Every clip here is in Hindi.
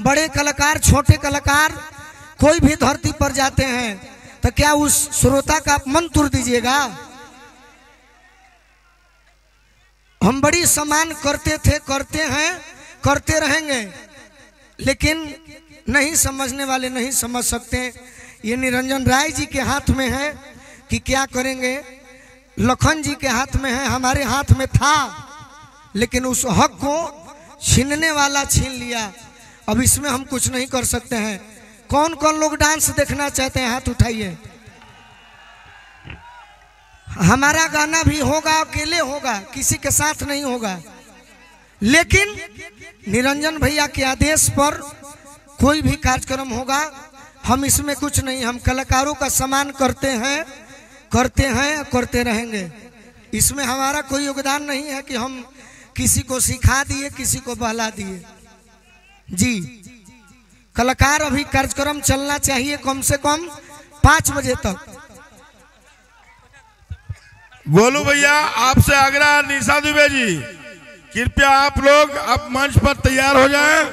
बड़े कलाकार छोटे कलाकार कोई भी धरती पर जाते हैं तो क्या उस श्रोता का मन तोड़ दीजिएगा। हम बड़ी सम्मान करते थे, करते हैं, करते रहेंगे, लेकिन नहीं समझने वाले नहीं समझ सकते। ये निरंजन राय जी के हाथ में है कि क्या करेंगे, लखन जी के हाथ में है, हमारे हाथ में था लेकिन उस हक को छीनने वाला छीन लिया। अब इसमें हम कुछ नहीं कर सकते हैं। कौन कौन लोग डांस देखना चाहते हैं, हाथ उठाइए। हमारा गाना भी होगा, अकेले होगा, किसी के साथ नहीं होगा, लेकिन निरंजन भैया के आदेश पर कोई भी कार्यक्रम होगा। हम इसमें कुछ नहीं, हम कलाकारों का सम्मान करते हैं, करते हैं, करते रहेंगे। इसमें हमारा कोई योगदान नहीं है कि हम किसी को सिखा दिए, किसी को बहला दिए। जी कलाकार, अभी कार्यक्रम चलना चाहिए कम से कम 5 बजे तक। गोलू भैया आपसे आग्रह, निशा दुबे जी कृपया आप लोग अब मंच पर तैयार हो जाएं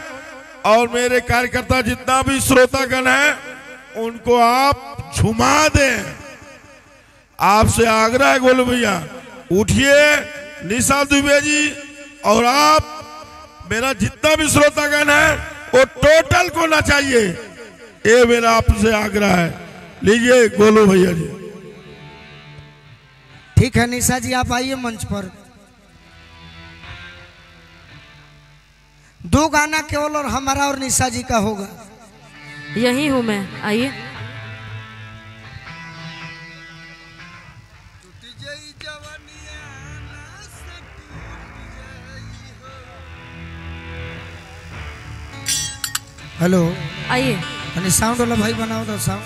और मेरे कार्यकर्ता जितना भी श्रोतागण है उनको आप झुमा दें। आपसे आग्रह है गोलू भैया, उठिए निशा दुबे जी, और आप मेरा जितना भी श्रोतागण है वो टोटल को ना चाहिए, ये मेरा आपसे आग्रह है। लीजिए गोलू भैया जी। ठीक है निशा जी, आप आइए मंच पर। 2 गाना केवल और हमारा और निशा जी का होगा। यही हूं मैं, आइए। हेलो, आइए। साउंड वाला भाई बनाओ तो साउंड।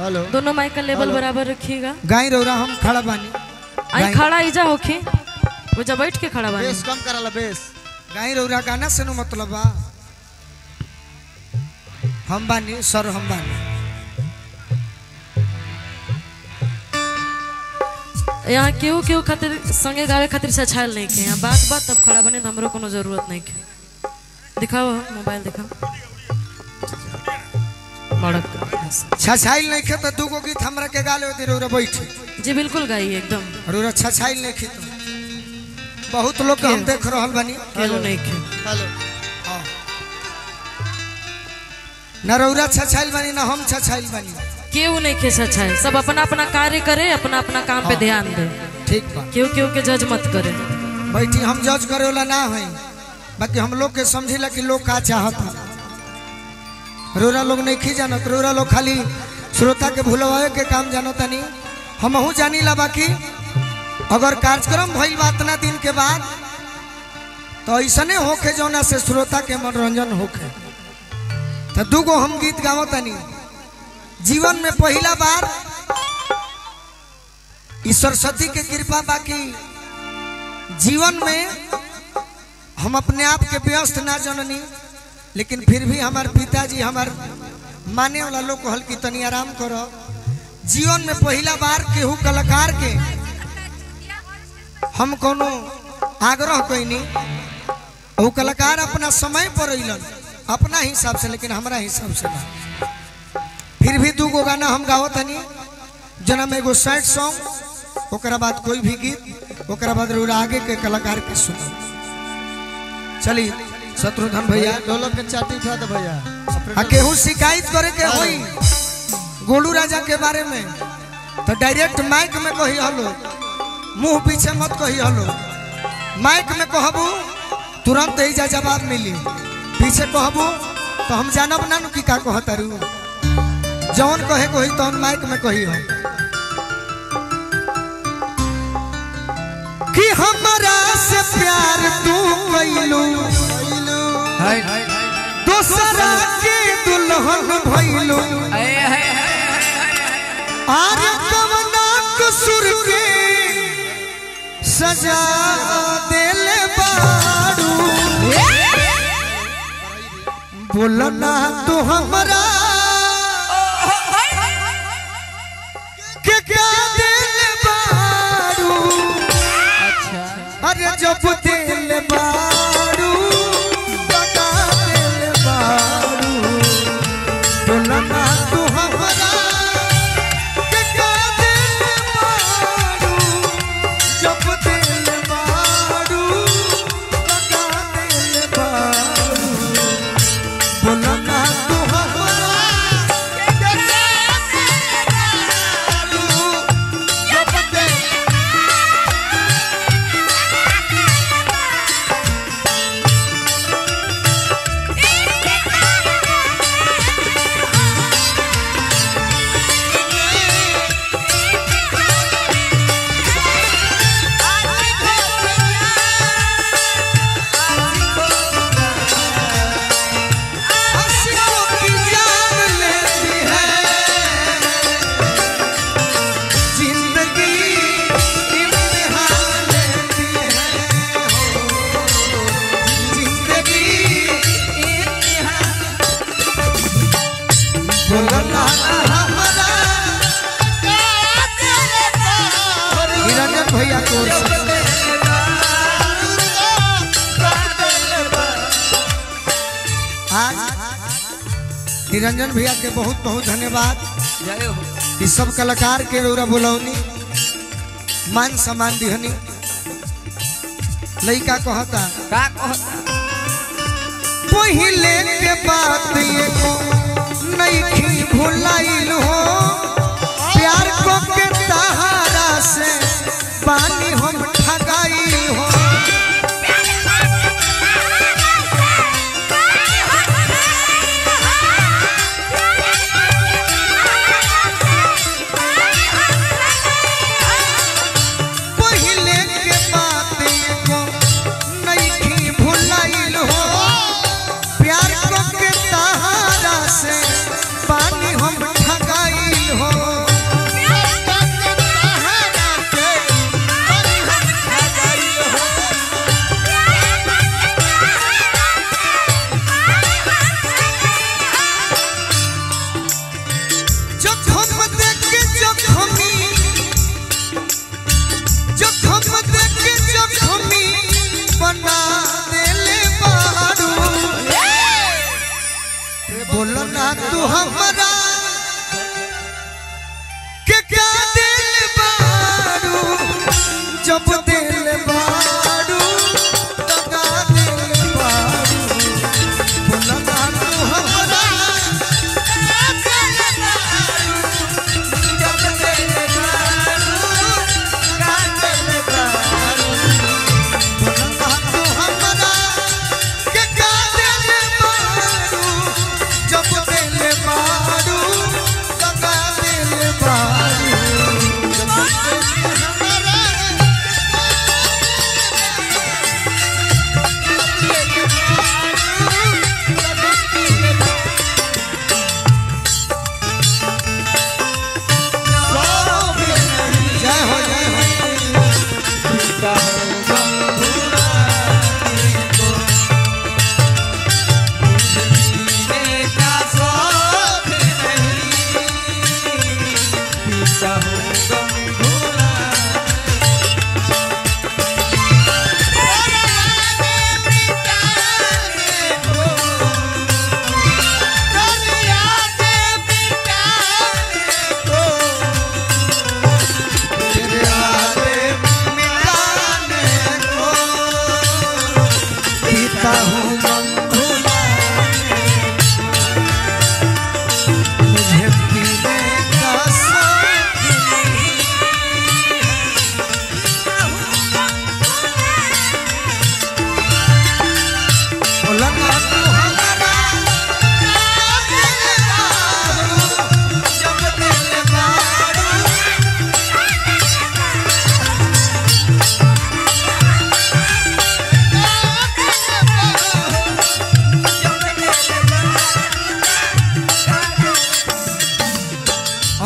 हेलो, दोनों माइक का लेवल बराबर रखिएगा। गाय रोरा हम खड़ा बानी, आई खड़ा इजा होके वो जब बैठ के खड़ा बानी। बेस कम कराला, बेस गाई रौरा गाना से नु मतलब बा। हम बानी सर, हम बानी। यहाँ केहू केहू खातिर संगे गावे खातिर से छायल नहीं के, यहाँ बात बात तब खड़ा बने तो हमरो कोनो जरूरत नहीं के। दिखाओ मोबाइल, दिखाओ मड़क छछाइल नहीं खे तो 2 गो गीत हमरा के गाले होती रौरा बैठी। जी बिल्कुल गाइए एकदम। और अच्छा छाइल नहीं खी तो बहुत लोग हम देख रहा बनी केलो नहीं खी। हेलो, ना रौरा छछाइल बनी ना हम छछाइल बनी, केहू नहीं खे छछाइल। सब अपना अपना कार्य करे, अपना अपना काम पे ध्यान दे, ठीक बा। केहू केहू के जज मत करे बैठी, हम जज करे वाला ना है। बाकी हम लोग के समझिला कि लोग का चाहता। रौरा लोग नहीं खी जानत, रौरा लोग खाली श्रोता के भुलवावे के काम जानता नहीं। हमहू जानी ला, बाकी अगर कार्यक्रम भइल बातना दिन के बाद तो ऐसने होके जौना से श्रोता के मनोरंजन होके। तो 2 गो हम गीत गाओ तनी। जीवन में पहला बार ईश्वर सरस्वती के कृपा, बाकी जीवन में हम अपने आप के व्यस्त ना जननी, लेकिन फिर भी हमारे पिताजी हमारे माने वाला लोग कहल कि तनी आराम करो। जीवन में पहला बार केहू कलाकार के हम कोनो आग्रह कैनी, वो कलाकार अपना समय पर अलन अपना हिसाब से, लेकिन हमारा हिसाब से ना। फिर भी 2 गो गाना हम गावत हनी, जना में एगो सैड सॉन्ग, ओकरा बाद कोई भी गीत, ओकरा बाद रौरा आगे के कलाकार के सुन। चली शत्रुघ्न भैया ढोलक के चाटी उठा दे भैया। आ केहू शिकायत करे के होई गोलू राजा के बारे में तो डायरेक्ट माइक में कही हलो, मुंह पीछे मत कही हलो। माइक में कहबू तुरंत ही जवाब मिली, पीछे कहबू तो हम जानब ना कि का कहतारू। जौन कहे कोई तौन माइक में कही हो कि हमरा से प्यार तू कइलू, दूसरा के दुल्हन भइलू, आर कवना कसुर के सजा देले बारू। बोलना तो हमरा के क्या देले बारू। अच्छा, अरे जब देले बारू बता देले बारू। निरंजन भैया के बहुत बहुत धन्यवाद। इस सब कलाकार के रौरा बुलौनी मान सम्मान दिहनी लइका कहता का कहता पहिले के बात एको नहीं भुलाइल हो प्यार को के तहारा से पानी हम ठगाई हो।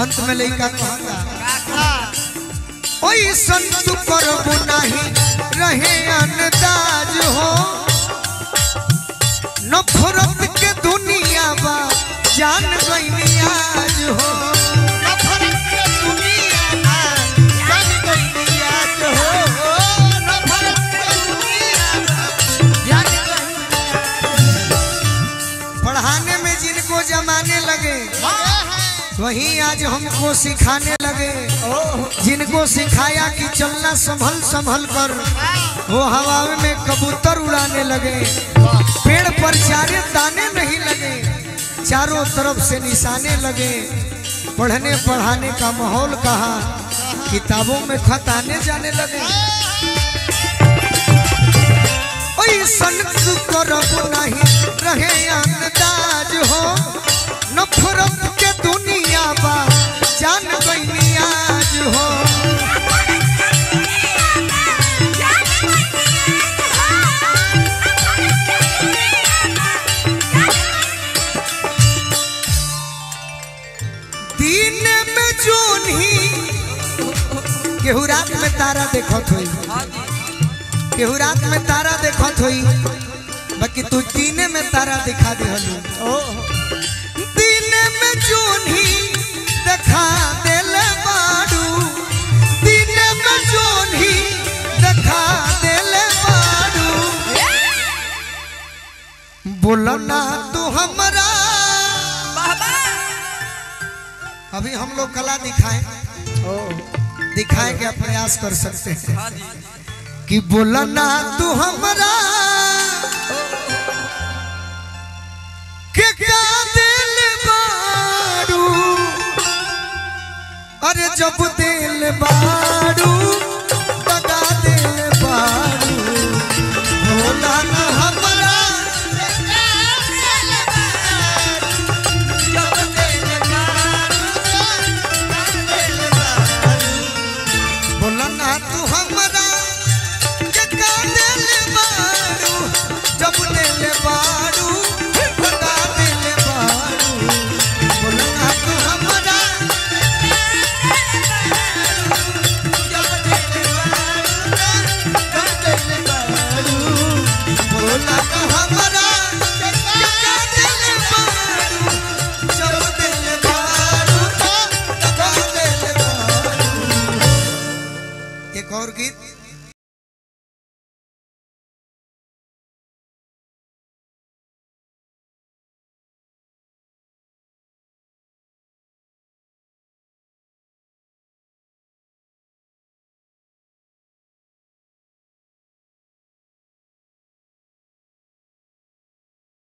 अंत में लइका कहता ओई संत करबो नाही रहे अंदाज हो नफरत के दुनिया बा जान गई आज हो। वहीं आज हमको सिखाने लगे जिनको सिखाया कि चलना संभल संभल कर वो हवा में कबूतर उड़ाने लगे पेड़ पर चारे दाने नहीं लगे। चारों तरफ से निशाने लगे। पढ़ने पढ़ाने का माहौल कहा, किताबों में खत आने जाने लगे। नहीं रहे अंदाज हो नफरत के दुनिया बा जान बनियाज हो। दिन में जोनी केहू रात में तारा देखत होई, केहू रात में तारा देखत होई, बाकी तू दीने में तारा दिखा दे हलू। दीने में जोनी दिखा दे ले बाडू, दीने में जोनी दिखा दे ले बाडू। बोलो ना तू हमरा बाबा। अभी हम लोग कला दिखाए दिखाए के प्रयास कर सकते हैं कि बोलो ना तू हमरा जब दिल बारू बगा दिल बारू भोला ना हमरा जब दिल बारू भोला ना तू हमरा जगा दिल बारू जब दिल बारू बगा दिल बारू भोला ना तू हमरा। एक और गीत